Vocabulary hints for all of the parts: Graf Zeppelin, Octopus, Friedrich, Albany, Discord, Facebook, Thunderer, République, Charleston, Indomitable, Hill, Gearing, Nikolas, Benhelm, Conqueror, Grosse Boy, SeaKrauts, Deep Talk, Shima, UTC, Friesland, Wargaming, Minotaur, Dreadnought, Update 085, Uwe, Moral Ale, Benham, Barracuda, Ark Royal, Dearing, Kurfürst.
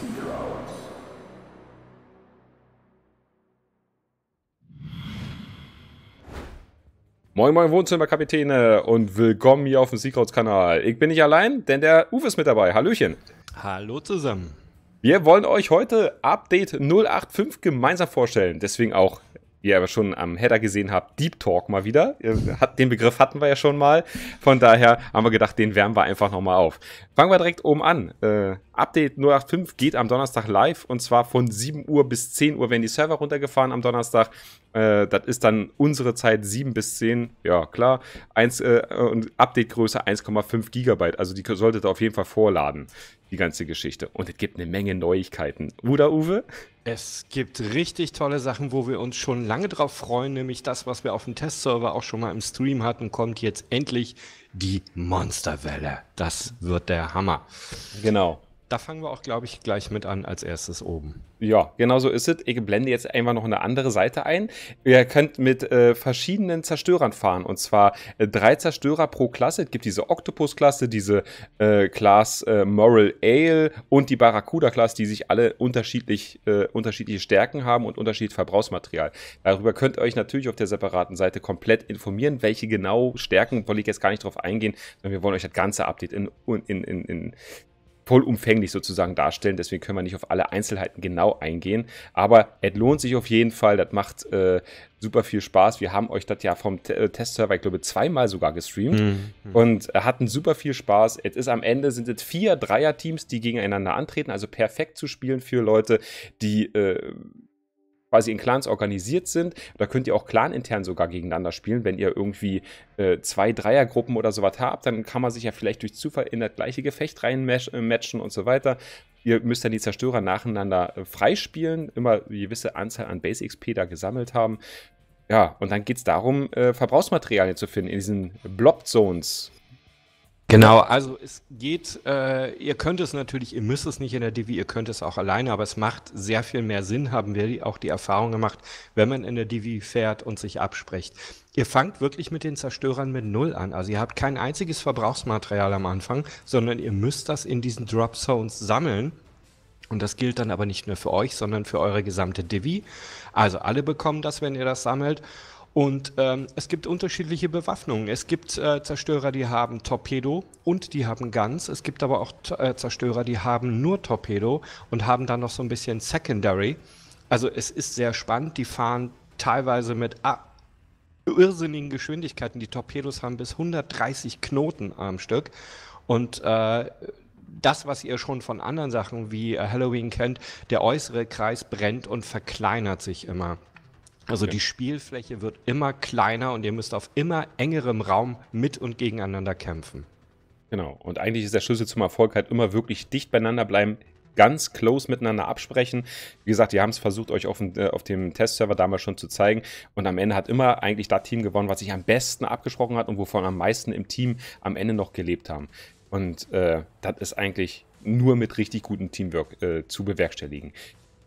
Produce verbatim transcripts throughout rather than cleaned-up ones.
SeaKrauts. Moin moin Wohnzimmerkapitäne und willkommen hier auf dem SeaKrauts-Kanal. Ich bin nicht allein, denn der Uwe ist mit dabei. Hallöchen. Hallo zusammen. Wir wollen euch heute Update null acht fünf gemeinsam vorstellen. Deswegen auch, wie ihr aber schon am Header gesehen habt, Deep Talk mal wieder. Den Begriff hatten wir ja schon mal. Von daher haben wir gedacht, den wärmen wir einfach nochmal auf. Fangen wir direkt oben an. Äh, Update null acht fünf geht am Donnerstag live. Und zwar von sieben Uhr bis zehn Uhr werden die Server runtergefahren am Donnerstag. Das ist dann unsere Zeit sieben bis zehn, ja klar, eins, äh, und Update-Größe eins Komma fünf Gigabyte, also die solltet ihr auf jeden Fall vorladen, die ganze Geschichte. Und es gibt eine Menge Neuigkeiten, oder Uwe? Es gibt richtig tolle Sachen, wo wir uns schon lange drauf freuen, nämlich das, was wir auf dem Testserver auch schon mal im Stream hatten, kommt jetzt endlich die Monsterwelle. Das wird der Hammer. Genau. Da fangen wir auch, glaube ich, gleich mit an als erstes oben. Ja, genau so ist es. Ich blende jetzt einfach noch eine andere Seite ein. Ihr könnt mit äh, verschiedenen Zerstörern fahren. Und zwar äh, drei Zerstörer pro Klasse. Es gibt diese Octopus-Klasse, diese äh, Class äh, Moral Ale und die Barracuda-Klasse, die sich alle unterschiedlich, äh, unterschiedliche Stärken haben und unterschiedliches Verbrauchsmaterial. Darüber könnt ihr euch natürlich auf der separaten Seite komplett informieren, welche genau Stärken, wollte ich jetzt gar nicht drauf eingehen, sondern wir wollen euch das ganze Update in... in, in, in vollumfänglich sozusagen darstellen, deswegen können wir nicht auf alle Einzelheiten genau eingehen, aber es lohnt sich auf jeden Fall, das macht äh, super viel Spaß. Wir haben euch das ja vom T Testserver, ich glaube, zweimal sogar gestreamt mhm. und hatten super viel Spaß. Es ist am Ende, sind es vier Dreier-Teams, die gegeneinander antreten, also perfekt zu spielen für Leute, die äh, quasi in Clans organisiert sind. Da könnt ihr auch clanintern sogar gegeneinander spielen. Wenn ihr irgendwie äh, zwei Dreiergruppen oder sowas habt, dann kann man sich ja vielleicht durch Zufall in das gleiche Gefecht reinmatchen und so weiter. Ihr müsst dann die Zerstörer nacheinander äh, freispielen, immer eine gewisse Anzahl an Base X P da gesammelt haben. Ja, und dann geht es darum, äh, Verbrauchsmaterialien zu finden in diesen Blob-Zones. Genau, also es geht, äh, ihr könnt es natürlich, ihr müsst es nicht in der Divi, ihr könnt es auch alleine, aber es macht sehr viel mehr Sinn, haben wir auch die Erfahrung gemacht, wenn man in der Divi fährt und sich abspricht. Ihr fangt wirklich mit den Zerstörern mit Null an, also ihr habt kein einziges Verbrauchsmaterial am Anfang, sondern ihr müsst das in diesen Drop Zones sammeln. Und das gilt dann aber nicht nur für euch, sondern für eure gesamte Divi. Also alle bekommen das, wenn ihr das sammelt. Und ähm, es gibt unterschiedliche Bewaffnungen. Es gibt äh, Zerstörer, die haben Torpedo und die haben Guns. Es gibt aber auch äh, Zerstörer, die haben nur Torpedo und haben dann noch so ein bisschen Secondary. Also es ist sehr spannend. Die fahren teilweise mit ah, irrsinnigen Geschwindigkeiten. Die Torpedos haben bis hundertdreißig Knoten am Stück. Und äh, das, was ihr schon von anderen Sachen wie äh, Halloween kennt, der äußere Kreis brennt und verkleinert sich immer. Also okay. Die Spielfläche wird immer kleiner und ihr müsst auf immer engerem Raum mit und gegeneinander kämpfen. Genau. Und eigentlich ist der Schlüssel zum Erfolg halt immer wirklich dicht beieinander bleiben, ganz close miteinander absprechen. Wie gesagt, wir haben es versucht, euch auf dem, äh, auf dem Testserver damals schon zu zeigen. Und am Ende hat immer eigentlich das Team gewonnen, was sich am besten abgesprochen hat und wovon am meisten im Team am Ende noch gelebt haben. Und äh, das ist eigentlich nur mit richtig gutem Teamwork äh, zu bewerkstelligen.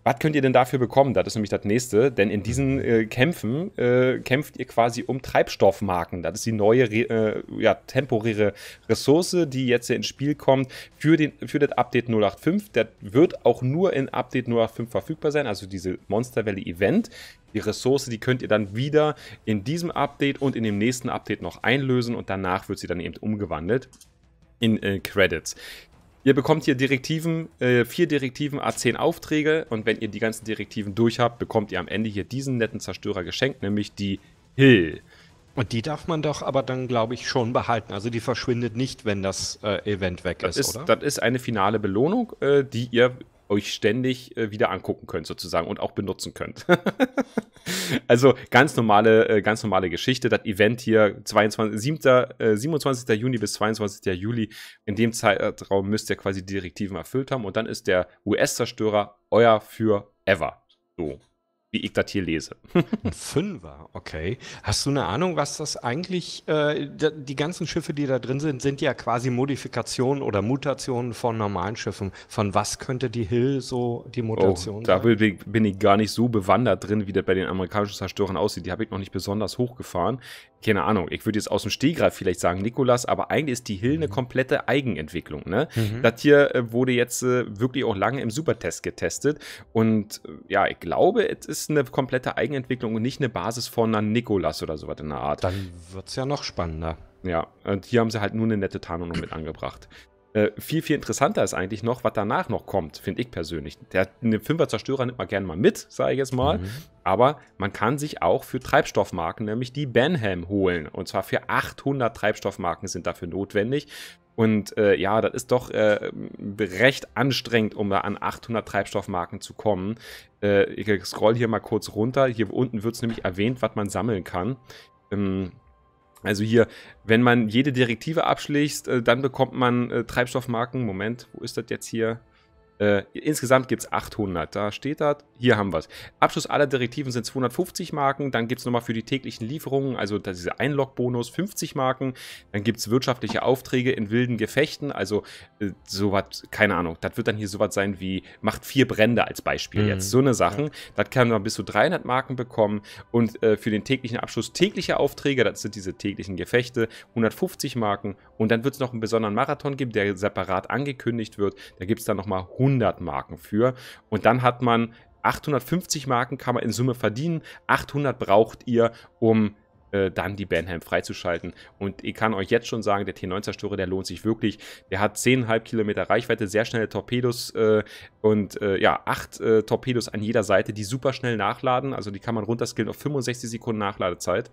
Was könnt ihr denn dafür bekommen? Das ist nämlich das Nächste, denn in diesen äh, Kämpfen äh, kämpft ihr quasi um Treibstoffmarken. Das ist die neue, äh, ja, temporäre Ressource, die jetzt ins Spiel kommt für, den, für das Update null acht fünf. Das wird auch nur in Update null acht fünf verfügbar sein, also diese Monsterwelle Event. Die Ressource, die könnt ihr dann wieder in diesem Update und in dem nächsten Update noch einlösen und danach wird sie dann eben umgewandelt in äh, Credits. Ihr bekommt hier Direktiven, äh, vier Direktiven, A zehn Aufträge und wenn ihr die ganzen Direktiven durch habt, bekommt ihr am Ende hier diesen netten Zerstörer geschenkt, nämlich die Hill. Und die darf man doch aber dann, glaube ich, schon behalten. Also die verschwindet nicht, wenn das äh, Event weg ist, ist, oder? Das ist eine finale Belohnung, äh, die ihr euch ständig äh, wieder angucken könnt sozusagen und auch benutzen könnt. Also ganz normale, äh, ganz normale Geschichte. Das Event hier siebenundzwanzigsten Juni bis zweiundzwanzigsten Juli. In dem Zeitraum müsst ihr quasi die Direktiven erfüllt haben und dann ist der U S-Zerstörer euer für ever. So, wie ich das hier lese. Ein Fünfer, okay. Hast du eine Ahnung, was das eigentlich, äh, die ganzen Schiffe, die da drin sind, sind ja quasi Modifikationen oder Mutationen von normalen Schiffen. Von was könnte die Hill so die Mutation oh, da sein? Da bin ich gar nicht so bewandert drin, wie das bei den amerikanischen Zerstörern aussieht. Die habe ich noch nicht besonders hochgefahren. keine Ahnung, ich würde jetzt aus dem Stehgreif vielleicht sagen, Nikolas, aber eigentlich ist die Hill eine komplette Eigenentwicklung, ne? Mhm. Das hier äh, wurde jetzt äh, wirklich auch lange im Supertest getestet und äh, ja, ich glaube, es ist eine komplette Eigenentwicklung und nicht eine Basis von einer Nikolas oder sowas in der Art. Dann wird's ja noch spannender. Ja, und hier haben sie halt nur eine nette Tarnung mit angebracht. Äh, viel, viel interessanter ist eigentlich noch, was danach noch kommt, finde ich persönlich. Der eine Fünfer-Zerstörer nimmt man gerne mal mit, sage ich jetzt mal. Mhm. Aber man kann sich auch für Treibstoffmarken, nämlich die Benham, holen. Und zwar für achthundert Treibstoffmarken sind dafür notwendig. Und äh, ja, das ist doch äh, recht anstrengend, um da an achthundert Treibstoffmarken zu kommen. Äh, ich scroll hier mal kurz runter. Hier unten wird es nämlich erwähnt, was man sammeln kann. Ähm, Also hier, wenn man jede Direktive abschlägt, dann bekommt man äh, Treibstoffmarken. Moment, wo ist das jetzt hier? Äh, insgesamt gibt es achthundert, da steht das. Hier haben wir es. Abschluss aller Direktiven sind zweihundertfünfzig Marken. Dann gibt es nochmal für die täglichen Lieferungen, also dieser Einlog-Bonus, fünfzig Marken. Dann gibt es wirtschaftliche Aufträge in wilden Gefechten. Also äh, sowas, keine Ahnung, das wird dann hier sowas sein wie, macht vier Brände als Beispiel mhm. jetzt. So eine Sachen. Ja. Das kann man bis zu dreihundert Marken bekommen. Und äh, für den täglichen Abschluss tägliche Aufträge, das sind diese täglichen Gefechte, hundertfünfzig Marken. Und dann wird es noch einen besonderen Marathon geben, der separat angekündigt wird. Da gibt es dann nochmal hundert Marken für. Und dann hat man achthundertfünfzig Marken, kann man in Summe verdienen. achthundert braucht ihr, um äh, dann die Benhelm freizuschalten. Und ich kann euch jetzt schon sagen, der T neun-Zerstörer, der lohnt sich wirklich. Der hat zehn Komma fünf Kilometer Reichweite, sehr schnelle Torpedos äh, und äh, ja, acht äh, Torpedos an jeder Seite, die super schnell nachladen. Also die kann man runterskillen auf fünfundsechzig Sekunden Nachladezeit.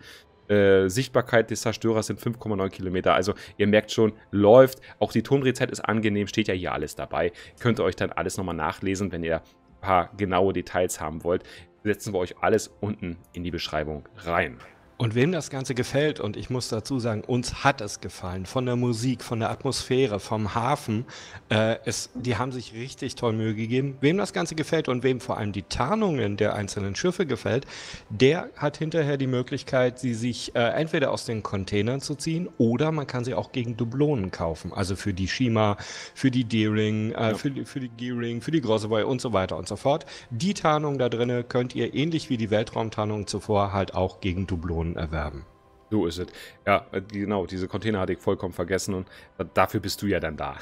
Äh, Sichtbarkeit des Zerstörers sind fünf Komma neun Kilometer. Also ihr merkt schon, läuft. Auch die Tondrehzeit ist angenehm, steht ja hier alles dabei. Könnt ihr euch dann alles nochmal nachlesen, wenn ihr ein paar genaue Details haben wollt. Setzen wir euch alles unten in die Beschreibung rein. Und wem das Ganze gefällt, und ich muss dazu sagen, uns hat es gefallen, von der Musik, von der Atmosphäre, vom Hafen, äh, es, die haben sich richtig toll Mühe gegeben. Wem das Ganze gefällt und wem vor allem die Tarnungen der einzelnen Schiffe gefällt, der hat hinterher die Möglichkeit, sie sich äh, entweder aus den Containern zu ziehen oder man kann sie auch gegen Dublonen kaufen. Also für die Shima, für die Dearing, äh, ja. für, für die Gearing, für die Grosse Boy und so weiter und so fort. Die Tarnung da drin könnt ihr ähnlich wie die Weltraumtarnung zuvor halt auch gegen Dublonen erwerben. So ist es. Ja, genau, diese Container hatte ich vollkommen vergessen und dafür bist du ja dann da.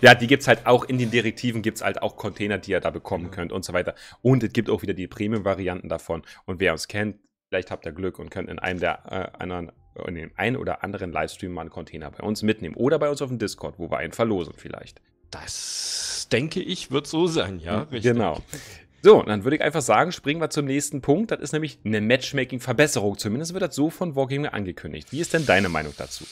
Ja, die gibt es halt auch in den Direktiven, gibt es halt auch Container, die ihr da bekommen könnt und so weiter. Und es gibt auch wieder die Premium-Varianten davon. Und wer uns kennt, vielleicht habt ihr Glück und könnt in einem der äh, anderen, in dem einen oder anderen Livestream mal einen Container bei uns mitnehmen. Oder bei uns auf dem Discord, wo wir einen verlosen vielleicht. Das denke ich, wird so sein, ja. Richtig. Genau. So, dann würde ich einfach sagen, springen wir zum nächsten Punkt. Das ist nämlich eine Matchmaking-Verbesserung. Zumindest wird das so von Wargaming angekündigt. Wie ist denn deine Meinung dazu?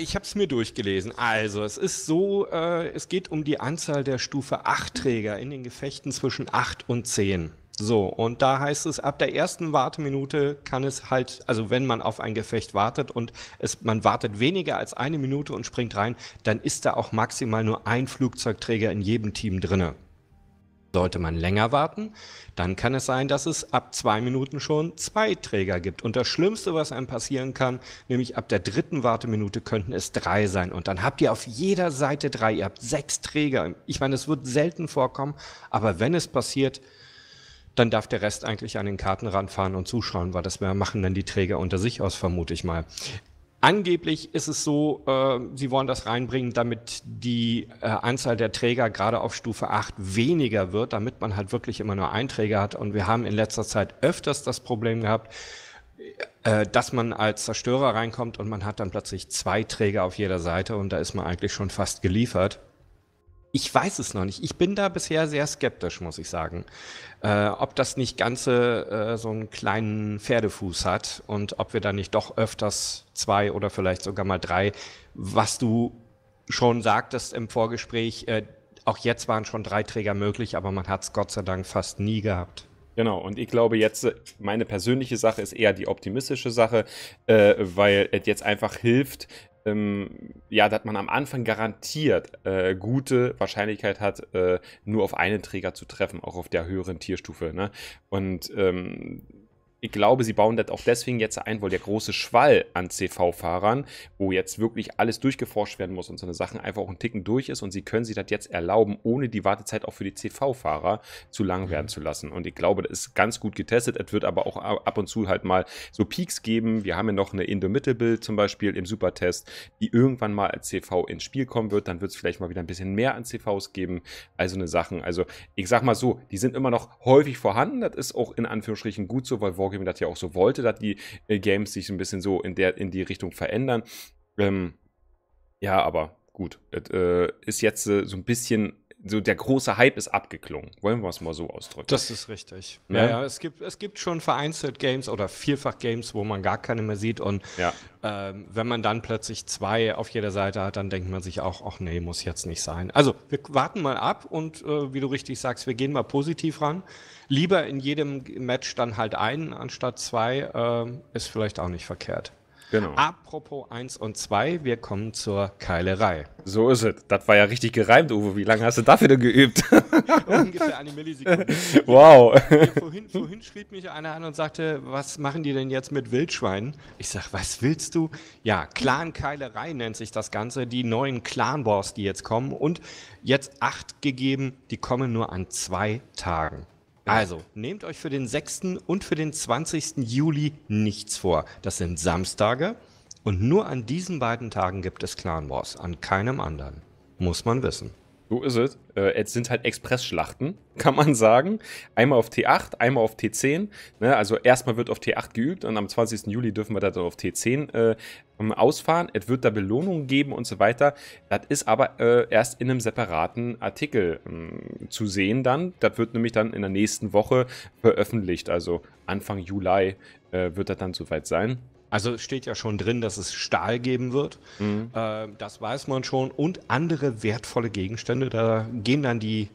Ich habe es mir durchgelesen. Also, es ist so, äh, es geht um die Anzahl der Stufe acht-Träger in den Gefechten zwischen acht und zehn. So, und da heißt es, ab der ersten Warteminute kann es halt, also wenn man auf ein Gefecht wartet und es, man wartet weniger als eine Minute und springt rein, dann ist da auch maximal nur ein Flugzeugträger in jedem Team drinne. Sollte man länger warten, dann kann es sein, dass es ab zwei Minuten schon zwei Träger gibt. Und das Schlimmste, was einem passieren kann, nämlich ab der dritten Warteminute könnten es drei sein. Und dann habt ihr auf jeder Seite drei, ihr habt sechs Träger. Ich meine, es wird selten vorkommen, aber wenn es passiert, dann darf der Rest eigentlich an den Karten ranfahren und zuschauen, weil das machen dann die Träger unter sich aus, vermute ich mal. Angeblich ist es so, äh, sie wollen das reinbringen, damit die äh, Anzahl der Träger gerade auf Stufe acht weniger wird, damit man halt wirklich immer nur einen Träger hat. Und wir haben in letzter Zeit öfters das Problem gehabt, äh, dass man als Zerstörer reinkommt und man hat dann plötzlich zwei Träger auf jeder Seite und da ist man eigentlich schon fast geliefert. Ich weiß es noch nicht. Ich bin da bisher sehr skeptisch, muss ich sagen. Äh, ob das nicht Ganze äh, so einen kleinen Pferdefuß hat und ob wir da nicht doch öfters zwei oder vielleicht sogar mal drei, was du schon sagtest im Vorgespräch, äh, auch jetzt waren schon drei Träger möglich, aber man hat es Gott sei Dank fast nie gehabt. Genau, und ich glaube jetzt, meine persönliche Sache ist eher die optimistische Sache, äh, weil es jetzt einfach hilft, Ähm, ja, dass man am Anfang garantiert äh, gute Wahrscheinlichkeit hat, äh, nur auf einen Träger zu treffen, auch auf der höheren Tierstufe, ne? Und ähm, Ich glaube, sie bauen das auch deswegen jetzt ein, weil der große Schwall an C V-Fahrern, wo jetzt wirklich alles durchgeforscht werden muss und so eine Sachen einfach auch einen Ticken durch ist und sie können sich das jetzt erlauben, ohne die Wartezeit auch für die C V-Fahrer zu lang werden zu lassen. Und ich glaube, das ist ganz gut getestet. Es wird aber auch ab und zu halt mal so Peaks geben. Wir haben ja noch eine Indomitable zum Beispiel im Supertest, die irgendwann mal als C V ins Spiel kommen wird. Dann wird es vielleicht mal wieder ein bisschen mehr an C Vs geben. Also eine Sachen. Also ich sag mal so, die sind immer noch häufig vorhanden. Das ist auch in Anführungsstrichen gut so, weil Wargaming das ja auch so wollte, dass die äh, Games sich ein bisschen so in, der, in die Richtung verändern. Ähm, ja, aber gut. Das, äh, ist jetzt äh, so ein bisschen, so der große Hype ist abgeklungen. Wollen wir es mal so ausdrücken? Das ist richtig. Ja, ja, ja es, gibt, es gibt schon vereinzelt Games oder vielfach Games, wo man gar keine mehr sieht. Und ja. ähm, wenn man dann plötzlich zwei auf jeder Seite hat, dann denkt man sich auch, ach nee, muss jetzt nicht sein. Also, wir warten mal ab und äh, wie du richtig sagst, wir gehen mal positiv ran. Lieber in jedem Match dann halt einen anstatt zwei, äh, ist vielleicht auch nicht verkehrt. Genau. Apropos eins und zwei, wir kommen zur Keilerei. So ist es. Das war ja richtig gereimt, Uwe. Wie lange hast du dafür denn geübt? Ungefähr eine Millisekunde. Wow. Vorhin, vorhin schrieb mich einer an und sagte, was machen die denn jetzt mit Wildschweinen? Ich sage, was willst du? Ja, Clan-Keilerei nennt sich das Ganze. Die neuen Clan-Wars, die jetzt kommen. Und jetzt acht gegeben, die kommen nur an zwei Tagen. Also, nehmt euch für den sechsten und für den zwanzigsten Juli nichts vor. Das sind Samstage und nur an diesen beiden Tagen gibt es Clan Wars, an keinem anderen. Muss man wissen. So ist es. Äh, es sind halt Expressschlachten, kann man sagen. Einmal auf T acht, einmal auf T zehn. Ne? Also erstmal wird auf T acht geübt und am zwanzigsten Juli dürfen wir da dann auf T zehn äh, ausfahren. Es wird da Belohnungen geben und so weiter. Das ist aber äh, erst in einem separaten Artikel mh, zu sehen dann. Das wird nämlich dann in der nächsten Woche veröffentlicht. Also Anfang Juli äh, wird das dann soweit sein. Also steht ja schon drin, dass es Stahl geben wird. Mhm. Äh, das weiß man schon. Und andere wertvolle Gegenstände. Da gehen dann die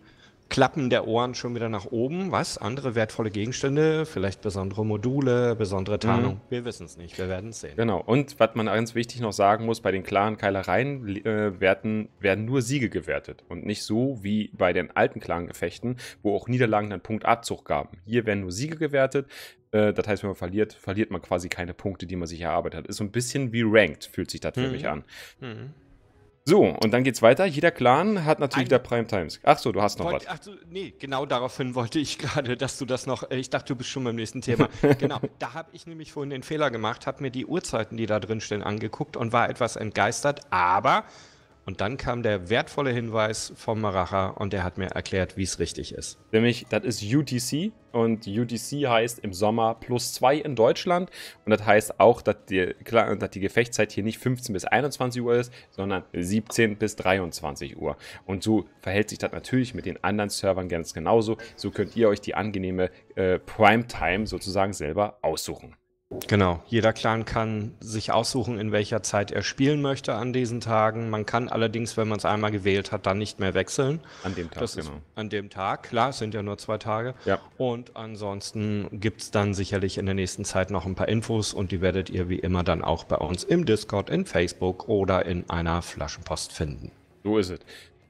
Klappen der Ohren schon wieder nach oben. Was? Andere wertvolle Gegenstände? Vielleicht besondere Module, besondere Tarnung? Mhm. Wir wissen es nicht. Wir werden es sehen. Genau. Und was man ganz wichtig noch sagen muss, bei den klaren Keilereien äh, werden, werden nur Siege gewertet. Und nicht so wie bei den alten klaren Gefechten, wo auch Niederlagen dann Punktabzug gaben. Hier werden nur Siege gewertet. Das heißt, wenn man verliert, verliert man quasi keine Punkte, die man sich erarbeitet hat. Ist so ein bisschen wie Ranked, fühlt sich das für mhm. mich an. Mhm. So, und dann geht's weiter. Jeder Clan hat natürlich ein wieder Prime Times. Ach so, du hast noch wollt, was. Ach so, nee, genau daraufhin wollte ich gerade, dass du das noch, ich dachte, du bist schon beim nächsten Thema. Genau, da habe ich nämlich vorhin den Fehler gemacht, habe mir die Uhrzeiten, die da drin stehen, angeguckt und war etwas entgeistert, aber, und dann kam der wertvolle Hinweis vom Maracha und der hat mir erklärt, wie es richtig ist. Nämlich, das ist U T C. Und U T C heißt im Sommer plus zwei in Deutschland. Und das heißt auch, dass die, dass die Gefechtszeit hier nicht fünfzehn bis einundzwanzig Uhr ist, sondern siebzehn bis dreiundzwanzig Uhr. Und so verhält sich das natürlich mit den anderen Servern ganz genauso. So könnt ihr euch die angenehme äh, Primetime sozusagen selber aussuchen. Genau, jeder Clan kann sich aussuchen, in welcher Zeit er spielen möchte an diesen Tagen. Man kann allerdings, wenn man es einmal gewählt hat, dann nicht mehr wechseln. An dem Tag, das genau. Ist an dem Tag, klar, es sind ja nur zwei Tage. Ja. Und ansonsten gibt es dann sicherlich in der nächsten Zeit noch ein paar Infos und die werdet ihr wie immer dann auch bei uns im Discord, in Facebook oder in einer Flaschenpost finden. So ist es.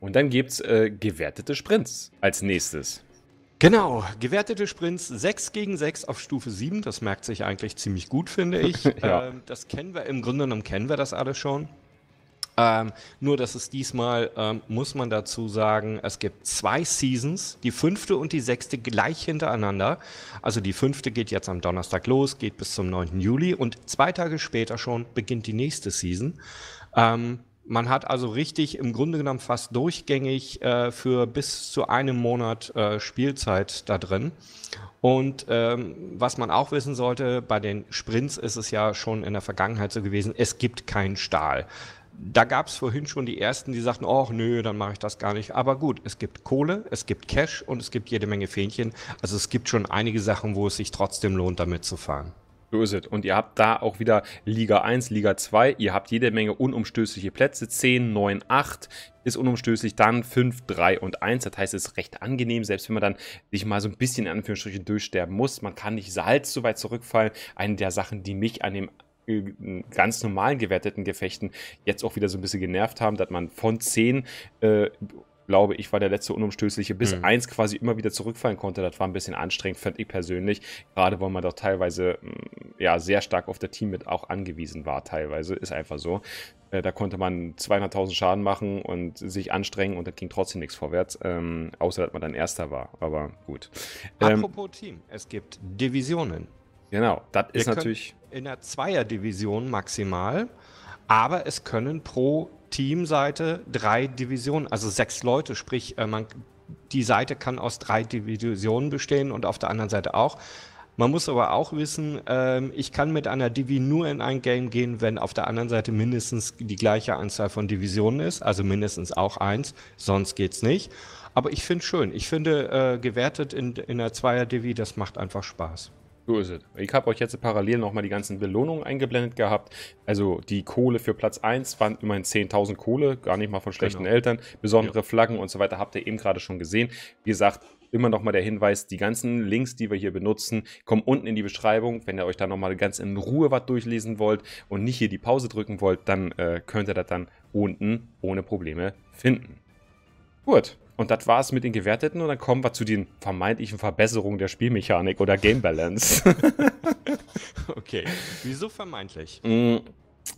Und dann gibt es äh, gewertete Sprints als nächstes. Genau, gewertete Sprints sechs gegen sechs auf Stufe sieben, das merkt sich eigentlich ziemlich gut, finde ich. Ja. ähm, das kennen wir, im Grunde genommen kennen wir das alle schon. Ähm, nur, dass es diesmal, ähm, muss man dazu sagen, es gibt zwei Seasons, die fünfte und die sechste gleich hintereinander. Also die fünfte geht jetzt am Donnerstag los, geht bis zum neunten Juli und zwei Tage später schon beginnt die nächste Season. Ähm, Man hat also richtig im Grunde genommen fast durchgängig äh, für bis zu einem Monat äh, Spielzeit da drin. Und ähm, was man auch wissen sollte, bei den Sprints ist es ja schon in der Vergangenheit so gewesen, es gibt keinen Stahl. Da gab es vorhin schon die ersten, die sagten, oh nö, dann mache ich das gar nicht. Aber gut, es gibt Kohle, es gibt Cash und es gibt jede Menge Fähnchen. Also es gibt schon einige Sachen, wo es sich trotzdem lohnt, damit zu fahren. Und ihr habt da auch wieder Liga eins, Liga zwei, ihr habt jede Menge unumstößliche Plätze, zehn, neun, acht ist unumstößlich, dann fünf, drei und eins, das heißt, es ist recht angenehm, selbst wenn man dann sich mal so ein bisschen in Anführungsstrichen durchsterben muss, man kann nicht Salz so weit zurückfallen, eine der Sachen, die mich an dem ganz normalen gewerteten Gefechten jetzt auch wieder so ein bisschen genervt haben, dass man von zehn äh, glaube ich, war der letzte Unumstößliche, bis mhm. eins quasi immer wieder zurückfallen konnte. Das war ein bisschen anstrengend, fand ich persönlich. Gerade weil man doch teilweise ja, sehr stark auf der Team mit auch angewiesen war, teilweise. Ist einfach so. Da konnte man zweihunderttausend Schaden machen und sich anstrengen und da ging trotzdem nichts vorwärts. Ähm, außer, dass man dann Erster war. Aber gut. Ähm, Apropos Team, es gibt Divisionen. Genau, das ist natürlich... in der Zweier-Division maximal, aber es können pro Teamseite drei Divisionen, also sechs Leute, sprich, man, die Seite kann aus drei Divisionen bestehen und auf der anderen Seite auch. Man muss aber auch wissen, ähm, ich kann mit einer Divi nur in ein Game gehen, wenn auf der anderen Seite mindestens die gleiche Anzahl von Divisionen ist, also mindestens auch eins, sonst geht's nicht. Aber ich finde es schön. Ich finde, äh, gewertet in, in einer Zweier-Divi, das macht einfach Spaß. So ist es. Ich habe euch jetzt parallel nochmal die ganzen Belohnungen eingeblendet gehabt. Also die Kohle für Platz eins waren immerhin zehntausend Kohle, gar nicht mal von schlechten genau. Eltern. Besondere ja. Flaggen und so weiter habt ihr eben gerade schon gesehen. Wie gesagt, immer nochmal der Hinweis, die ganzen Links, die wir hier benutzen, kommen unten in die Beschreibung. Wenn ihr euch da nochmal ganz in Ruhe was durchlesen wollt und nicht hier die Pause drücken wollt, dann äh, könnt ihr das dann unten ohne Probleme finden. Gut. Und das war es mit den Gewerteten und dann kommen wir zu den vermeintlichen Verbesserungen der Spielmechanik oder Game Balance. Okay, wieso vermeintlich? Mm,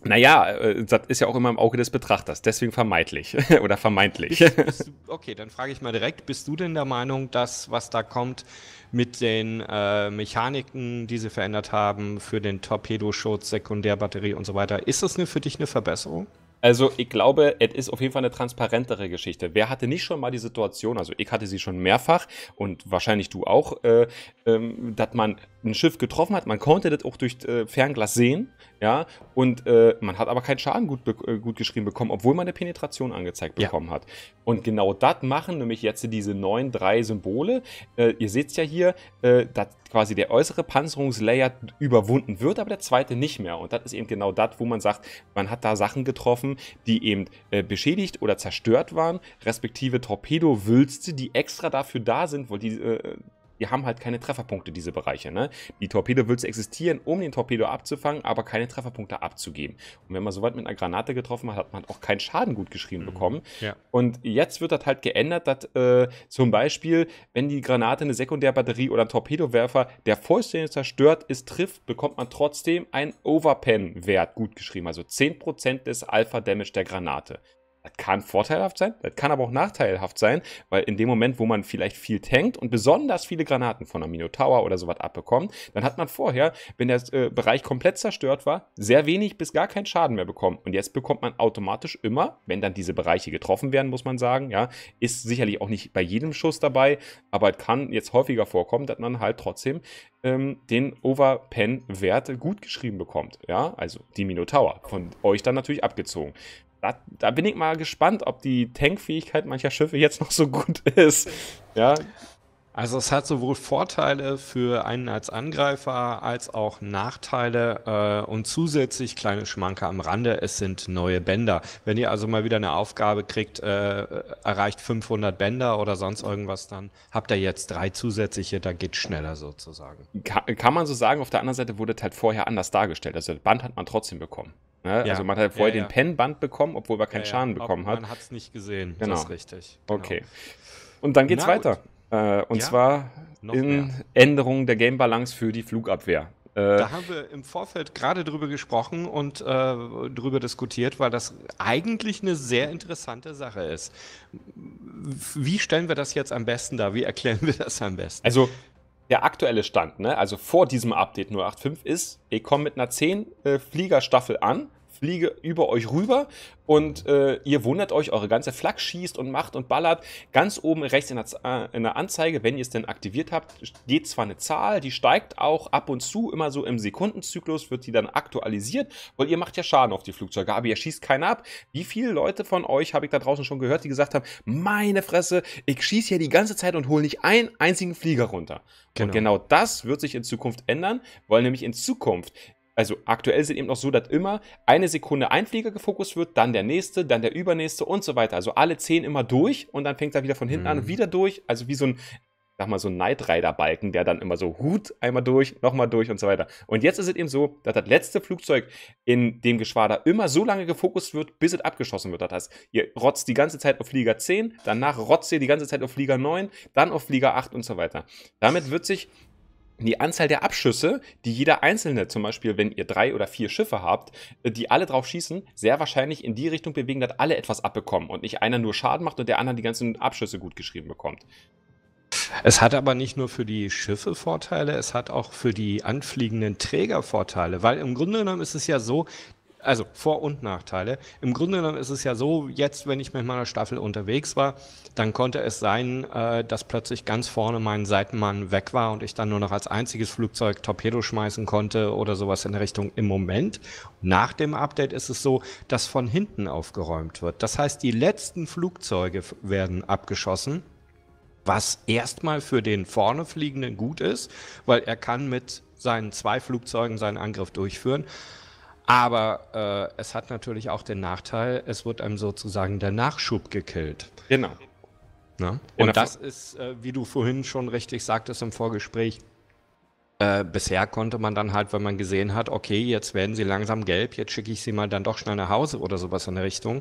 naja, das ist ja auch immer im Auge des Betrachters, deswegen vermeintlich oder vermeintlich. Bist, bist du, okay, dann frage ich mal direkt, bist du denn der Meinung, dass was da kommt mit den äh, Mechaniken, die sie verändert haben für den Torpedoschutz, Sekundärbatterie und so weiter, ist das eine, für dich eine Verbesserung? Also ich glaube, es ist auf jeden Fall eine transparentere Geschichte. Wer hatte nicht schon mal die Situation, also ich hatte sie schon mehrfach und wahrscheinlich du auch, äh, ähm, dass man ein Schiff getroffen hat, man konnte das auch durch äh, Fernglas sehen, ja, und äh, man hat aber keinen Schaden gut, äh, gut geschrieben bekommen, obwohl man eine Penetration angezeigt bekommen ja. hat. Und genau das machen nämlich jetzt diese neuen drei Symbole. Äh, ihr seht es ja hier, äh, dass quasi der äußere Panzerungslayer überwunden wird, aber der zweite nicht mehr. Und das ist eben genau das, wo man sagt, man hat da Sachen getroffen, die eben äh, beschädigt oder zerstört waren, respektive Torpedowülste, die extra dafür da sind, weil die... Äh, Wir haben halt keine Trefferpunkte, diese Bereiche. Ne? Die Torpedowülze existieren, um den Torpedo abzufangen, aber keine Trefferpunkte abzugeben. Und wenn man so weit mit einer Granate getroffen hat, hat man auch keinen Schaden gut geschrieben mhm. bekommen. Ja. Und jetzt wird das halt geändert, dass äh, zum Beispiel, wenn die Granate eine Sekundärbatterie oder ein Torpedowerfer, der vollständig zerstört ist, trifft, bekommt man trotzdem einen Overpen-Wert gut geschrieben. Also zehn Prozent des Alpha-Damage der Granate. Das kann vorteilhaft sein, das kann aber auch nachteilhaft sein, weil in dem Moment, wo man vielleicht viel tankt und besonders viele Granaten von einer Minotaur oder sowas abbekommt, dann hat man vorher, wenn der äh, Bereich komplett zerstört war, sehr wenig bis gar keinen Schaden mehr bekommen. Und jetzt bekommt man automatisch immer, wenn dann diese Bereiche getroffen werden, muss man sagen, ja, ist sicherlich auch nicht bei jedem Schuss dabei, aber es kann jetzt häufiger vorkommen, dass man halt trotzdem ähm, den Overpen-Wert gut geschrieben bekommt. Ja, also die Minotaur, von euch dann natürlich abgezogen. Da, da bin ich mal gespannt, ob die Tankfähigkeit mancher Schiffe jetzt noch so gut ist. Ja. Also es hat sowohl Vorteile für einen als Angreifer als auch Nachteile äh, und zusätzlich kleine Schmanker am Rande, es sind neue Bänder. Wenn ihr also mal wieder eine Aufgabe kriegt, äh, erreicht fünfhundert Bänder oder sonst irgendwas, dann habt ihr jetzt drei zusätzliche, da geht schneller sozusagen. Kann, kann man so sagen, auf der anderen Seite wurde das halt vorher anders dargestellt, also das Band hat man trotzdem bekommen. Ne? Ja. Also man hat vorher ja, ja. den Pennband bekommen, obwohl man keinen ja, ja. Schaden bekommen man hat. Man hat es nicht gesehen, genau. Das ist richtig. Genau. Okay. Und dann geht's Na, weiter. Äh, und ja, zwar in mehr. Änderungen der Game Balance für die Flugabwehr. Äh, da haben wir im Vorfeld gerade drüber gesprochen und äh, drüber diskutiert, weil das eigentlich eine sehr interessante Sache ist. Wie stellen wir das jetzt am besten dar? Wie erklären wir das am besten? Also der aktuelle Stand, ne? Also vor diesem Update null acht fünf ist, ich komme mit einer zehn-Fliegerstaffel äh, an, fliege über euch rüber und äh, ihr wundert euch, eure ganze Flak schießt und macht und ballert. Ganz oben rechts in der, in der Anzeige, wenn ihr es denn aktiviert habt, geht zwar eine Zahl, die steigt auch ab und zu, immer so im Sekundenzyklus wird die dann aktualisiert, weil ihr macht ja Schaden auf die Flugzeuge, aber ihr schießt keinen ab. Wie viele Leute von euch habe ich da draußen schon gehört, die gesagt haben, meine Fresse, ich schieße hier die ganze Zeit und hole nicht einen einzigen Flieger runter. Genau. Und genau das wird sich in Zukunft ändern, weil nämlich in Zukunft... Also aktuell sind eben noch so, dass immer eine Sekunde ein Flieger gefokust wird, dann der nächste, dann der übernächste und so weiter. Also alle zehn immer durch und dann fängt er wieder von hinten mhm. an und wieder durch. Also wie so ein sag mal, so ein Knight Rider Balken, der dann immer so Hut, einmal durch, nochmal durch und so weiter. Und jetzt ist es eben so, dass das letzte Flugzeug in dem Geschwader immer so lange gefokust wird, bis es abgeschossen wird. Das heißt, ihr rotzt die ganze Zeit auf Flieger zehn, danach rotzt ihr die ganze Zeit auf Flieger neun, dann auf Flieger acht und so weiter. Damit wird sich die Anzahl der Abschüsse, die jeder einzelne, zum Beispiel wenn ihr drei oder vier Schiffe habt, die alle drauf schießen, sehr wahrscheinlich in die Richtung bewegen, dass alle etwas abbekommen und nicht einer nur Schaden macht und der andere die ganzen Abschüsse gut geschrieben bekommt. Es hat aber nicht nur für die Schiffe Vorteile, es hat auch für die anfliegenden Träger Vorteile, weil im Grunde genommen ist es ja so, also Vor- und Nachteile. Im Grunde genommen ist es ja so, jetzt, wenn ich mit meiner Staffel unterwegs war, dann konnte es sein, äh, dass plötzlich ganz vorne mein Seitenmann weg war und ich dann nur noch als einziges Flugzeug Torpedo schmeißen konnte oder sowas in der Richtung. Im Moment, nach dem Update, ist es so, dass von hinten aufgeräumt wird. Das heißt, die letzten Flugzeuge werden abgeschossen, was erstmal für den vorne Fliegenden gut ist, weil er kann mit seinen zwei Flugzeugen seinen Angriff durchführen. Aber äh, es hat natürlich auch den Nachteil, es wird einem sozusagen der Nachschub gekillt. Genau. Na? Und das ist, äh, wie du vorhin schon richtig sagtest im Vorgespräch, äh, bisher konnte man dann halt, wenn man gesehen hat, okay, jetzt werden sie langsam gelb, jetzt schicke ich sie mal dann doch schnell nach Hause oder sowas in der Richtung.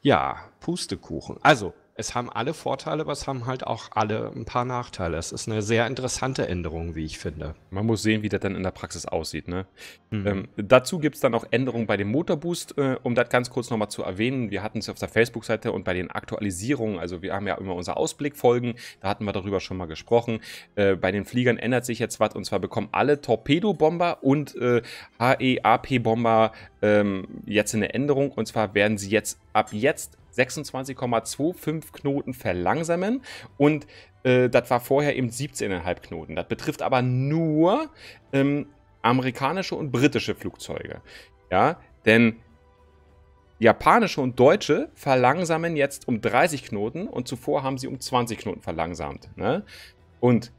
Ja, Pustekuchen. Also, es haben alle Vorteile, aber es haben halt auch alle ein paar Nachteile. Es ist eine sehr interessante Änderung, wie ich finde. Man muss sehen, wie das dann in der Praxis aussieht, ne? Mhm. Ähm, dazu gibt es dann auch Änderungen bei dem Motorboost, äh, um das ganz kurz nochmal zu erwähnen. Wir hatten es auf der Facebook-Seite und bei den Aktualisierungen, also wir haben ja immer unsere Ausblickfolgen, da hatten wir darüber schon mal gesprochen. Äh, bei den Fliegern ändert sich jetzt was, und zwar bekommen alle Torpedobomber und äh, H E A P-Bomber ähm, jetzt eine Änderung, und zwar werden sie jetzt ab jetzt sechsundzwanzig Komma fünfundzwanzig Knoten verlangsamen, und äh, das war vorher eben siebzehn Komma fünf Knoten. Das betrifft aber nur ähm, amerikanische und britische Flugzeuge. Ja, denn japanische und deutsche verlangsamen jetzt um dreißig Knoten, und zuvor haben sie um zwanzig Knoten verlangsamt. Ne? Und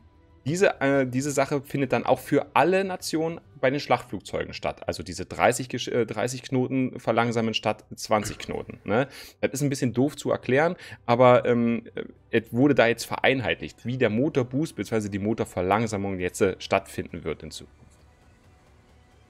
Diese, äh, diese Sache findet dann auch für alle Nationen bei den Schlachtflugzeugen statt. Also diese dreißig, äh, dreißig Knoten verlangsamen statt zwanzig Knoten. Ne? Das ist ein bisschen doof zu erklären, aber ähm, es wurde da jetzt vereinheitlicht, wie der Motorboost bzw. die Motorverlangsamung jetzt äh, stattfinden wird in Zukunft.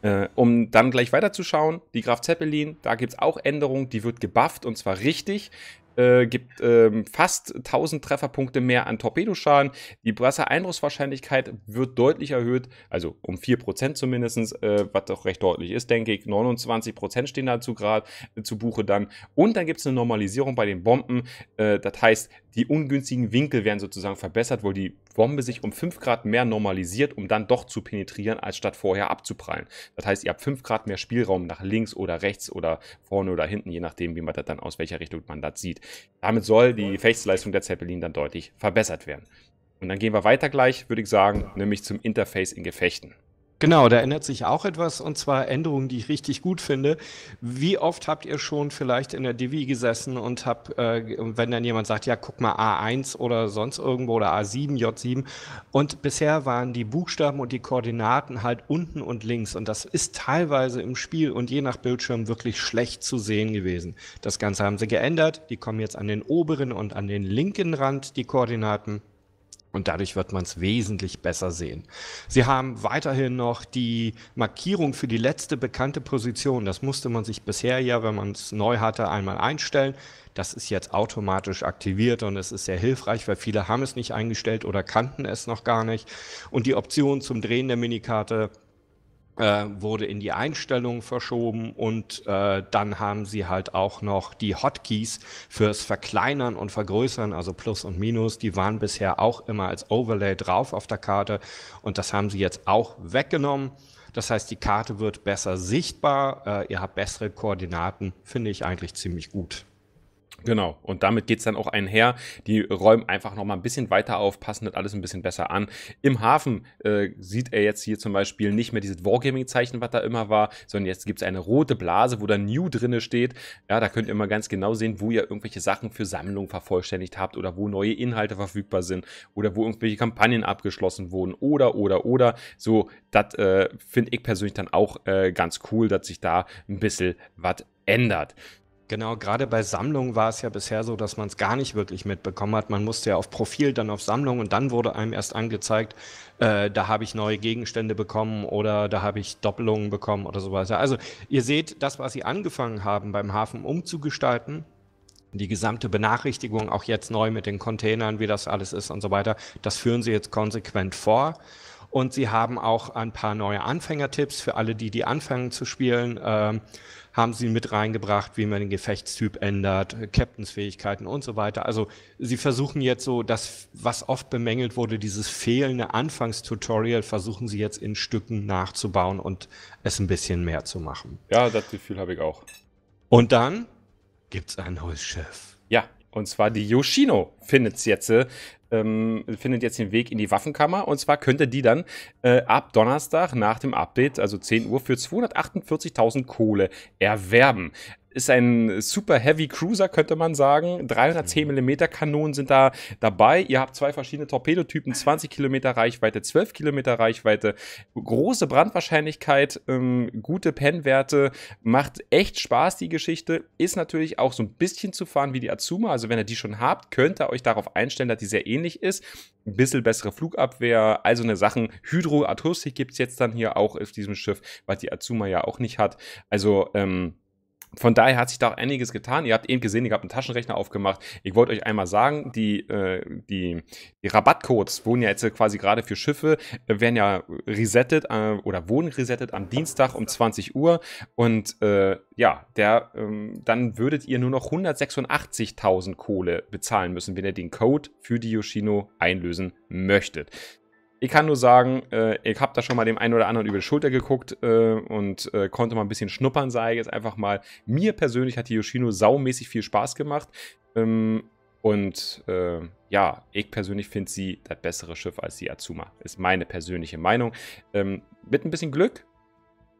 Äh, um dann gleich weiterzuschauen, die Graf Zeppelin, da gibt es auch Änderungen, die wird gebufft, und zwar richtig. Äh, gibt ähm, fast tausend Trefferpunkte mehr an Torpedoschaden. Die Brasser-Einbruchswahrscheinlichkeit wird deutlich erhöht, also um vier Prozent zumindest, äh, was doch recht deutlich ist, denke ich. neunundzwanzig Prozent stehen dazu gerade äh, zu Buche dann. Und dann gibt es eine Normalisierung bei den Bomben. Äh, das heißt, die ungünstigen Winkel werden sozusagen verbessert, weil die Bombe sich um fünf Grad mehr normalisiert, um dann doch zu penetrieren, als statt vorher abzuprallen. Das heißt, ihr habt fünf Grad mehr Spielraum nach links oder rechts oder vorne oder hinten, je nachdem, wie man das dann aus welcher Richtung man das sieht. Damit soll die Gefechtsleistung der Zeppelin dann deutlich verbessert werden. Und dann gehen wir weiter gleich, würde ich sagen, nämlich zum Interface in Gefechten. Genau, da ändert sich auch etwas, und zwar Änderungen, die ich richtig gut finde. Wie oft habt ihr schon vielleicht in der Divi gesessen und habt, äh, wenn dann jemand sagt, ja, guck mal A eins oder sonst irgendwo oder A sieben, J sieben, und bisher waren die Buchstaben und die Koordinaten halt unten und links, und das ist teilweise im Spiel und je nach Bildschirm wirklich schlecht zu sehen gewesen. Das Ganze haben sie geändert, die kommen jetzt an den oberen und an den linken Rand, die Koordinaten. Und dadurch wird man es wesentlich besser sehen. Sie haben weiterhin noch die Markierung für die letzte bekannte Position. Das musste man sich bisher ja, wenn man es neu hatte, einmal einstellen. Das ist jetzt automatisch aktiviert, und es ist sehr hilfreich, weil viele haben es nicht eingestellt oder kannten es noch gar nicht. Und die Option zum Drehen der Minikarte Äh, wurde in die Einstellungen verschoben, und äh, dann haben sie halt auch noch die Hotkeys fürs Verkleinern und Vergrößern, also Plus und Minus, die waren bisher auch immer als Overlay drauf auf der Karte, und das haben sie jetzt auch weggenommen. Das heißt, die Karte wird besser sichtbar, äh, ihr habt bessere Koordinaten, finde ich eigentlich ziemlich gut. Genau, und damit geht es dann auch einher. Die räumen einfach nochmal ein bisschen weiter auf, passen das alles ein bisschen besser an. Im Hafen äh, sieht er jetzt hier zum Beispiel nicht mehr dieses Wargaming-Zeichen, was da immer war, sondern jetzt gibt es eine rote Blase, wo da New drinne steht. Ja, da könnt ihr mal ganz genau sehen, wo ihr irgendwelche Sachen für Sammlungen vervollständigt habt oder wo neue Inhalte verfügbar sind oder wo irgendwelche Kampagnen abgeschlossen wurden oder, oder, oder. So, das äh, finde ich persönlich dann auch äh, ganz cool, dass sich da ein bisschen was ändert. Genau, gerade bei Sammlungen war es ja bisher so, dass man es gar nicht wirklich mitbekommen hat. Man musste ja auf Profil, dann auf Sammlung und dann wurde einem erst angezeigt, äh, da habe ich neue Gegenstände bekommen oder da habe ich Doppelungen bekommen oder so weiter. Also ihr seht, das, was sie angefangen haben beim Hafen umzugestalten, die gesamte Benachrichtigung, auch jetzt neu mit den Containern, wie das alles ist und so weiter, das führen sie jetzt konsequent vor. Und sie haben auch ein paar neue Anfängertipps für alle, die die anfangen zu spielen, ähm, haben sie mit reingebracht, wie man den Gefechtstyp ändert, Captainsfähigkeiten und so weiter. Also sie versuchen jetzt so, das, was oft bemängelt wurde, dieses fehlende Anfangstutorial, versuchen sie jetzt in Stücken nachzubauen und es ein bisschen mehr zu machen. Ja, das Gefühl habe ich auch. Und dann gibt's ein neues Schiff. Ja, und zwar die Yoshino findet's jetzt. findet jetzt den Weg in die Waffenkammer, und zwar könnte die dann äh, ab Donnerstag nach dem Update, also zehn Uhr, für zweihundertachtundvierzigtausend Kohle erwerben. Ist ein super heavy Cruiser, könnte man sagen. dreihundertzehn Millimeter Kanonen sind da dabei. Ihr habt zwei verschiedene Torpedotypen, zwanzig Kilometer Reichweite, zwölf Kilometer Reichweite. Große Brandwahrscheinlichkeit, ähm, gute Pennwerte. Macht echt Spaß, die Geschichte. Ist natürlich auch so ein bisschen zu fahren wie die Azuma. Also wenn ihr die schon habt, könnt ihr euch darauf einstellen, dass die sehr ähnlich ist. Ein bisschen bessere Flugabwehr, also eine Sachen. Hydroakustik gibt es jetzt dann hier auch auf diesem Schiff, was die Azuma ja auch nicht hat. Also, ähm, von daher hat sich da auch einiges getan. Ihr habt eben gesehen, ich habe einen Taschenrechner aufgemacht. Ich wollte euch einmal sagen, die, äh, die, die Rabattcodes wurden ja jetzt quasi gerade für Schiffe, äh, werden ja resettet äh, oder wurden resettet am Dienstag um zwanzig Uhr. Und äh, ja, der, ähm, dann würdet ihr nur noch hundertsechsundachtzigtausend Kohle bezahlen müssen, wenn ihr den Code für die Yoshino einlösen möchtet. Ich kann nur sagen, äh, ich habe da schon mal dem einen oder anderen über die Schulter geguckt äh, und äh, konnte mal ein bisschen schnuppern, sage ich jetzt einfach mal. Mir persönlich hat die Yoshino saumäßig viel Spaß gemacht. Ähm, und äh, ja, ich persönlich finde sie das bessere Schiff als die Azuma. Ist meine persönliche Meinung. Ähm, mit ein bisschen Glück,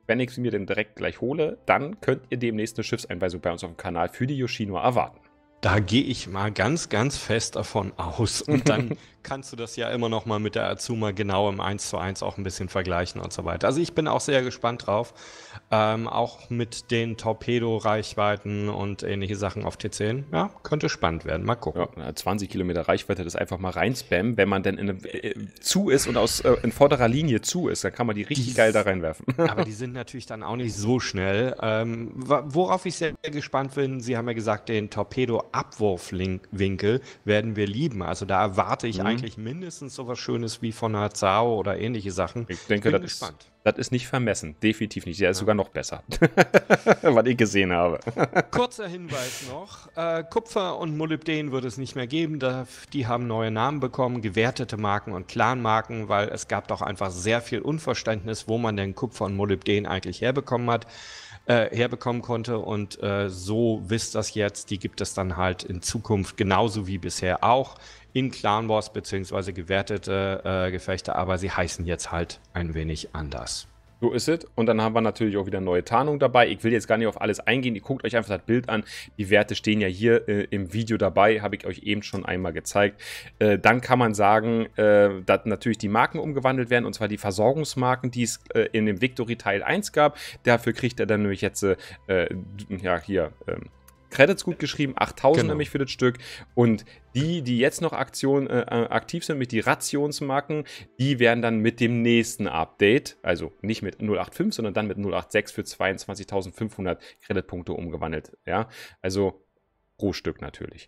wenn ich sie mir denn direkt gleich hole, dann könnt ihr demnächst eine Schiffseinweisung bei uns auf dem Kanal für die Yoshino erwarten. Da gehe ich mal ganz, ganz fest davon aus. Und dann kannst du das ja immer noch mal mit der Azuma genau im eins zu eins auch ein bisschen vergleichen und so weiter. Also ich bin auch sehr gespannt drauf. Ähm, auch mit den Torpedo-Reichweiten und ähnliche Sachen auf T zehn. Ja, könnte spannend werden. Mal gucken. Ja, zwanzig Kilometer Reichweite, das einfach mal reinspammen, wenn man denn in, äh, zu ist und aus, äh, in vorderer Linie zu ist. Dann kann man die richtig die geil da reinwerfen. Aber die sind natürlich dann auch nicht so schnell. Ähm, worauf ich sehr gespannt bin, Sie haben ja gesagt, den Torpedo Abwurfwinkel werden wir lieben. Also da erwarte ich mhm. eigentlich mindestens sowas Schönes wie von Hazao oder ähnliche Sachen. Ich denke, ich bin das, gespannt. Ist, das ist nicht vermessen. Definitiv nicht. Der ja. ist sogar noch besser. Was ich gesehen habe. Kurzer Hinweis noch. Äh, Kupfer und Molybden wird es nicht mehr geben. Da, die haben neue Namen bekommen, gewertete Marken und Clanmarken, weil es gab doch einfach sehr viel Unverständnis, wo man denn Kupfer und Molybden eigentlich herbekommen hat. herbekommen konnte und äh, so wisst das jetzt, die gibt es dann halt in Zukunft genauso wie bisher auch in Clan Wars beziehungsweise gewertete äh, Gefechte, aber sie heißen jetzt halt ein wenig anders. So ist es. Und dann haben wir natürlich auch wieder neue Tarnung dabei. Ich will jetzt gar nicht auf alles eingehen. Ihr guckt euch einfach das Bild an. Die Werte stehen ja hier äh, im Video dabei. Habe ich euch eben schon einmal gezeigt. Äh, dann kann man sagen, äh, dass natürlich die Marken umgewandelt werden. Und zwar die Versorgungsmarken, die es äh, in dem Victory Teil eins gab. Dafür kriegt er dann nämlich jetzt, äh, ja hier, äh, Credits gut geschrieben. achttausend genau. nämlich für das Stück. Und die, die jetzt noch Aktion, äh, aktiv sind, mit die Rationsmarken, die werden dann mit dem nächsten Update, also nicht mit null acht fünf, sondern dann mit null acht sechs für zweiundzwanzigtausendfünfhundert Kreditpunkte umgewandelt. Ja, also pro Stück natürlich.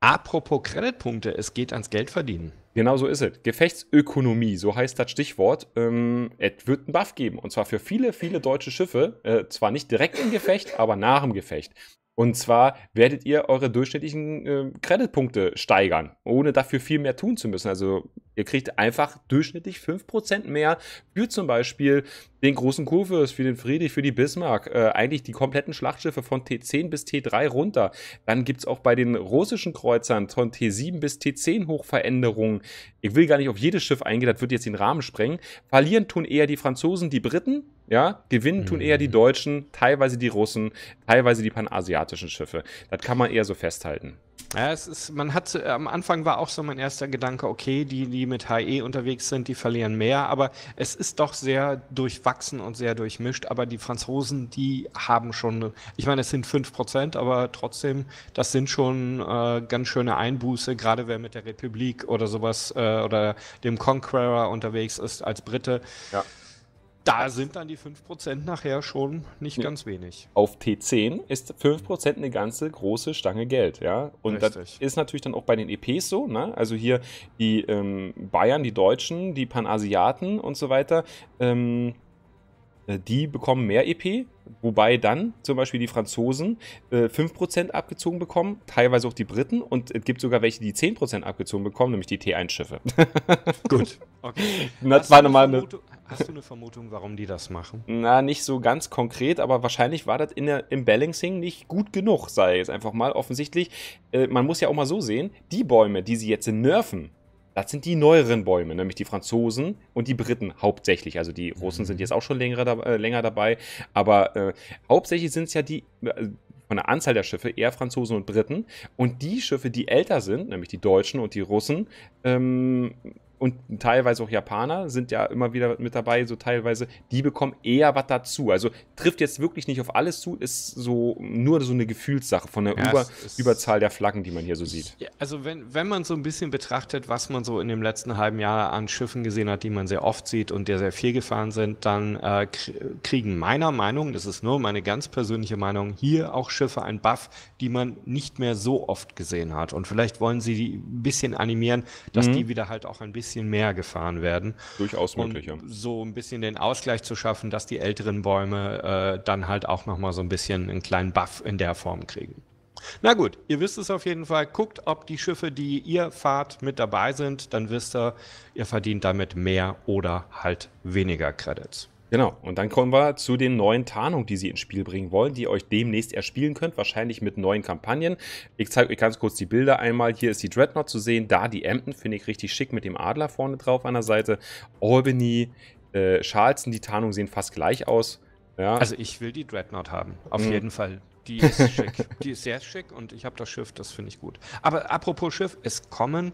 Apropos Kreditpunkte, es geht ans Geld verdienen. Genau so ist es. Gefechtsökonomie, so heißt das Stichwort. Ähm, es wird einen Buff geben, und zwar für viele, viele deutsche Schiffe. Äh, zwar nicht direkt im Gefecht, aber nach dem Gefecht. Und zwar werdet ihr eure durchschnittlichen äh, Kreditpunkte steigern, ohne dafür viel mehr tun zu müssen. Also ihr kriegt einfach durchschnittlich fünf Prozent mehr für zum Beispiel den großen Kurfürst, für den Friedrich, für die Bismarck. Äh, eigentlich die kompletten Schlachtschiffe von T zehn bis T drei runter. Dann gibt es auch bei den russischen Kreuzern von T sieben bis T zehn Hochveränderungen. Ich will gar nicht auf jedes Schiff eingehen, das wird jetzt den Rahmen sprengen. Verlieren tun eher die Franzosen, die Briten. Ja, gewinnen tun eher die Deutschen, teilweise die Russen, teilweise die panasiatischen Schiffe. Das kann man eher so festhalten. Ja, es ist, man hat, am Anfang war auch so mein erster Gedanke, okay, die, die mit H E unterwegs sind, die verlieren mehr, aber es ist doch sehr durchwachsen und sehr durchmischt, aber die Franzosen, die haben schon, ich meine, es sind fünf Prozent, aber trotzdem, das sind schon äh, ganz schöne Einbuße, gerade wer mit der République oder sowas äh, oder dem Conqueror unterwegs ist als Brite. Ja. Da sind dann die fünf Prozent nachher schon nicht ja. ganz wenig. Auf T zehn ist fünf Prozent eine ganze große Stange Geld, ja. Und Richtig. Das ist natürlich dann auch bei den E Ps so, ne? Also hier die ähm, Bayern, die Deutschen, die Panasiaten und so weiter, ähm, die bekommen mehr E P, wobei dann zum Beispiel die Franzosen äh, fünf Prozent abgezogen bekommen, teilweise auch die Briten, und es gibt sogar welche, die zehn Prozent abgezogen bekommen, nämlich die T eins Schiffe. Gut. Okay. Das war nochmal eine... Hast du eine Vermutung, warum die das machen? Na, nicht so ganz konkret, aber wahrscheinlich war das in der, im Balancing nicht gut genug, sei jetzt einfach mal offensichtlich. Äh, man muss ja auch mal so sehen, die Bäume, die sie jetzt nerven, das sind die neueren Bäume, nämlich die Franzosen und die Briten hauptsächlich. Also die Russen mhm. sind jetzt auch schon länger, äh, länger dabei, aber äh, hauptsächlich sind es ja die... Äh, von der Anzahl der Schiffe eher Franzosen und Briten. Und die Schiffe, die älter sind, nämlich die Deutschen und die Russen ähm, und teilweise auch Japaner, sind ja immer wieder mit dabei, so teilweise, die bekommen eher was dazu. Also trifft jetzt wirklich nicht auf alles zu, ist so nur so eine Gefühlssache von der ja, Über Überzahl der Flaggen, die man hier so sieht. Ja, also wenn, wenn man so ein bisschen betrachtet, was man so in dem letzten halben Jahr an Schiffen gesehen hat, die man sehr oft sieht und der sehr viel gefahren sind, dann äh, kriegen meiner Meinung, das ist nur meine ganz persönliche Meinung, hier auch Schiffe ein Buff, die man nicht mehr so oft gesehen hat. Und vielleicht wollen sie die ein bisschen animieren, dass mhm. die wieder halt auch ein bisschen mehr gefahren werden. Durchaus möglich, ja. So ein bisschen den Ausgleich zu schaffen, dass die älteren Bäume äh, dann halt auch nochmal so ein bisschen einen kleinen Buff in der Form kriegen. Na gut, ihr wisst es auf jeden Fall. Guckt, ob die Schiffe, die ihr fahrt, mit dabei sind. Dann wisst ihr, ihr verdient damit mehr oder halt weniger Credits. Genau, und dann kommen wir zu den neuen Tarnungen, die sie ins Spiel bringen wollen, die ihr euch demnächst erspielen könnt, wahrscheinlich mit neuen Kampagnen. Ich zeige euch ganz kurz die Bilder einmal. Hier ist die Dreadnought zu sehen, da die Emden, finde ich richtig schick, mit dem Adler vorne drauf an der Seite. Albany, äh, Charleston, die Tarnungen sehen fast gleich aus. Ja. Also ich will die Dreadnought haben, auf mhm. jeden Fall. Die ist schick, die ist sehr schick und ich habe das Schiff, das finde ich gut. Aber apropos Schiff, es kommen...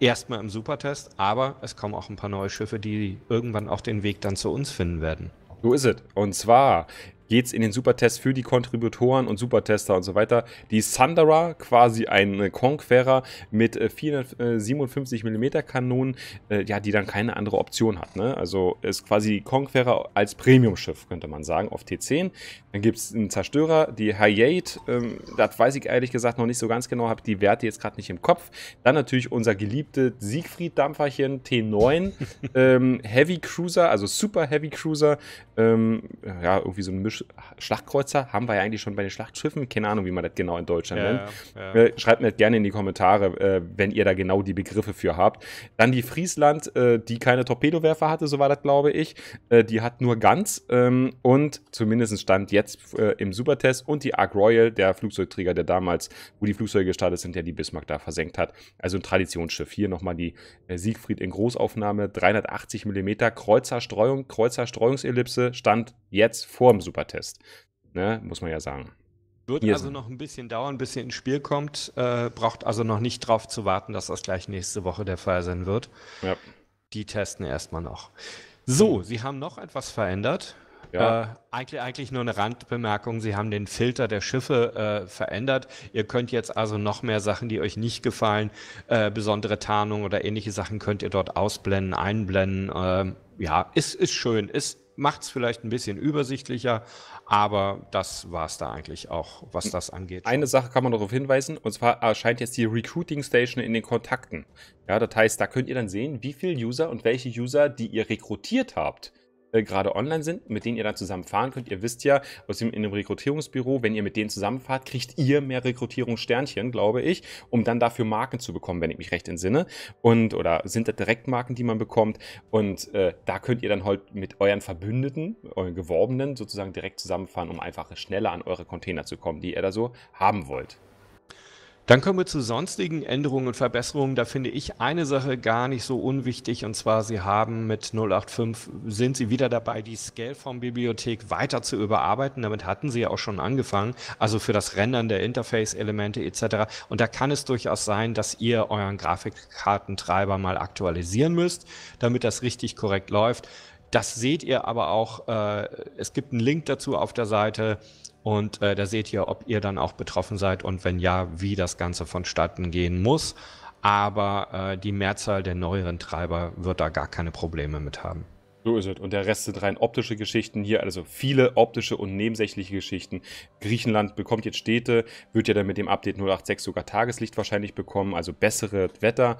Erstmal im Supertest, aber es kommen auch ein paar neue Schiffe, die irgendwann auch den Weg dann zu uns finden werden. So ist es. Und zwar geht es in den Supertest für die Kontributoren und Supertester und so weiter. Die Thunderer, quasi ein Conqueror mit vierhundertsiebenundfünfzig Millimeter Kanonen, äh, ja, die dann keine andere Option hat. Ne? Also ist quasi Conqueror als Premium-Schiff, könnte man sagen, auf T zehn. Dann gibt es einen Zerstörer, die H acht, ähm, das weiß ich ehrlich gesagt noch nicht so ganz genau, habe die Werte jetzt gerade nicht im Kopf. Dann natürlich unser geliebtes Siegfried-Dampferchen T neun, ähm, Heavy Cruiser, also Super Heavy Cruiser, ähm, ja, irgendwie so ein Misch Schlachtkreuzer, haben wir ja eigentlich schon bei den Schlachtschiffen. Keine Ahnung, wie man das genau in Deutschland ja, nennt. Ja. Äh, schreibt mir das gerne in die Kommentare, äh, wenn ihr da genau die Begriffe für habt. Dann die Friesland, äh, die keine Torpedowerfer hatte, so war das, glaube ich. Äh, die hat nur Guns ähm, und zumindest stand jetzt äh, im Supertest, und die Ark Royal, der Flugzeugträger, der damals, wo die Flugzeuge gestartet sind, der die Bismarck da versenkt hat. Also ein Traditionsschiff. Hier nochmal die äh, Siegfried in Großaufnahme, dreihundertachtzig Millimeter Kreuzerstreuung, Kreuzerstreuungsellipse, stand jetzt vorm Supertest. Test, ne? Muss man ja sagen. Wird Hier also sind. noch ein bisschen dauern, bis ihr ins Spiel kommt. Äh, braucht also noch nicht drauf zu warten, dass das gleich nächste Woche der Fall sein wird. Ja. Die testen erstmal noch. So, sie haben noch etwas verändert. Ja. Äh, eigentlich, eigentlich nur eine Randbemerkung, sie haben den Filter der Schiffe äh, verändert. Ihr könnt jetzt also noch mehr Sachen, die euch nicht gefallen, äh, besondere Tarnung oder ähnliche Sachen könnt ihr dort ausblenden, einblenden. Äh, ja, ist, ist schön, ist macht es vielleicht ein bisschen übersichtlicher, aber das war es da eigentlich auch, was das angeht. Eine Sache kann man darauf hinweisen, und zwar erscheint jetzt die Recruiting Station in den Kontakten. Ja, das heißt, da könnt ihr dann sehen, wie viele User und welche User, die ihr rekrutiert habt, äh, gerade online sind, mit denen ihr dann zusammen fahren könnt. Ihr wisst ja, aus dem, in dem Rekrutierungsbüro, wenn ihr mit denen zusammenfahrt, kriegt ihr mehr Rekrutierungssternchen, glaube ich, um dann dafür Marken zu bekommen, wenn ich mich recht entsinne. Und, oder sind das Direktmarken, die man bekommt? Und äh, da könnt ihr dann halt mit euren Verbündeten, euren Geworbenen sozusagen direkt zusammenfahren, um einfach schneller an eure Container zu kommen, die ihr da so haben wollt. Dann kommen wir zu sonstigen Änderungen und Verbesserungen. Da finde ich eine Sache gar nicht so unwichtig, und zwar sie haben mit null acht fünf, sind sie wieder dabei, die Scaleform-Bibliothek weiter zu überarbeiten. Damit hatten sie ja auch schon angefangen, also für das Rendern der Interface-Elemente et cetera. Und da kann es durchaus sein, dass ihr euren Grafikkartentreiber mal aktualisieren müsst, damit das richtig korrekt läuft. Das seht ihr aber auch, äh, es gibt einen Link dazu auf der Seite. Und äh, da seht ihr, ob ihr dann auch betroffen seid und wenn ja, wie das Ganze vonstatten gehen muss. Aber äh, die Mehrzahl der neueren Treiber wird da gar keine Probleme mit haben. So ist es. Und der Rest sind rein optische Geschichten hier, also viele optische und nebensächliche Geschichten. Griechenland bekommt jetzt Städte, wird ja dann mit dem Update null acht sechs sogar Tageslicht wahrscheinlich bekommen, also bessere Wetter.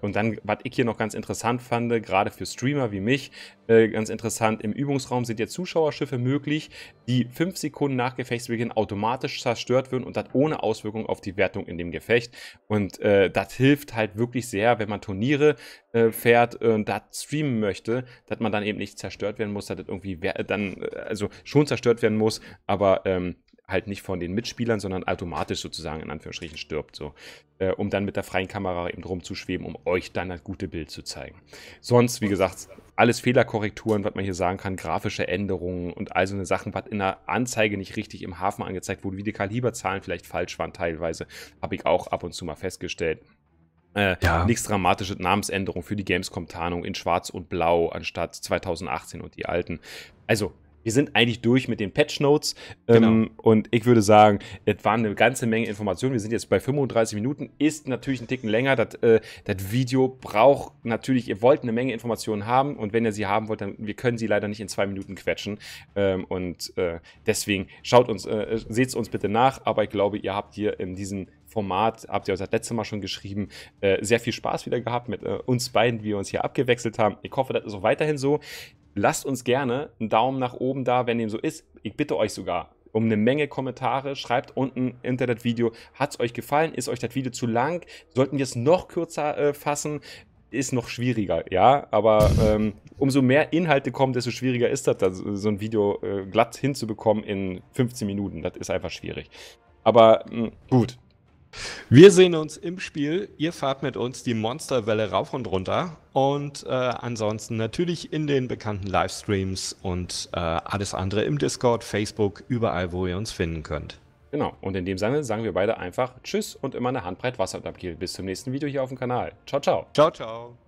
Und dann, was ich hier noch ganz interessant fand, gerade für Streamer wie mich, ganz interessant, im Übungsraum sind jetzt Zuschauerschiffe möglich, die fünf Sekunden nach Gefechtsbeginn automatisch zerstört werden und das ohne Auswirkung auf die Wertung in dem Gefecht. Und äh, das hilft halt wirklich sehr, wenn man Turniere äh, fährt und das streamen möchte, dass man man dann eben nicht zerstört werden muss, dass das irgendwie dann, also schon zerstört werden muss, aber ähm, halt nicht von den Mitspielern, sondern automatisch sozusagen in Anführungsstrichen stirbt, so, äh, um dann mit der freien Kamera eben rumzuschweben, um euch dann das gute Bild zu zeigen. Sonst, wie gesagt, alles Fehlerkorrekturen, was man hier sagen kann, grafische Änderungen und all so eine Sachen, was in der Anzeige nicht richtig im Hafen angezeigt wurde, wie die Kaliberzahlen vielleicht falsch waren teilweise, habe ich auch ab und zu mal festgestellt. Äh, ja. Nichts dramatisches, Namensänderung für die Gamescom-Tarnung in Schwarz und Blau anstatt zweitausendachtzehn und die alten. Also, wir sind eigentlich durch mit den Patch-Notes. Genau. Ähm, und ich würde sagen, es waren eine ganze Menge Informationen. Wir sind jetzt bei fünfunddreißig Minuten, ist natürlich ein Ticken länger. Das äh, Video braucht natürlich, ihr wollt eine Menge Informationen haben und wenn ihr sie haben wollt, dann wir können sie leider nicht in zwei Minuten quetschen. Ähm, und äh, deswegen schaut uns, äh, seht es uns bitte nach, aber ich glaube, ihr habt hier in diesem Format, habt ihr euch das letzte Mal schon geschrieben, äh, sehr viel Spaß wieder gehabt mit äh, uns beiden, wie wir uns hier abgewechselt haben. Ich hoffe, das ist auch weiterhin so. Lasst uns gerne einen Daumen nach oben da, wenn dem so ist. Ich bitte euch sogar um eine Menge Kommentare. Schreibt unten unter das Video, hat es euch gefallen? Ist euch das Video zu lang? Sollten wir es noch kürzer äh, fassen? Ist noch schwieriger, ja, aber ähm, umso mehr Inhalte kommen, desto schwieriger ist das, das so ein Video äh, glatt hinzubekommen in fünfzehn Minuten. Das ist einfach schwierig. Aber mh, gut. Wir sehen uns im Spiel. Ihr fahrt mit uns die Monsterwelle rauf und runter. Und äh, ansonsten natürlich in den bekannten Livestreams und äh, alles andere im Discord, Facebook, überall, wo ihr uns finden könnt. Genau. Und in dem Sinne sagen wir beide einfach Tschüss und immer eine Handbreit Wasser unterm Kiel. Bis zum nächsten Video hier auf dem Kanal. Ciao, ciao. Ciao, ciao.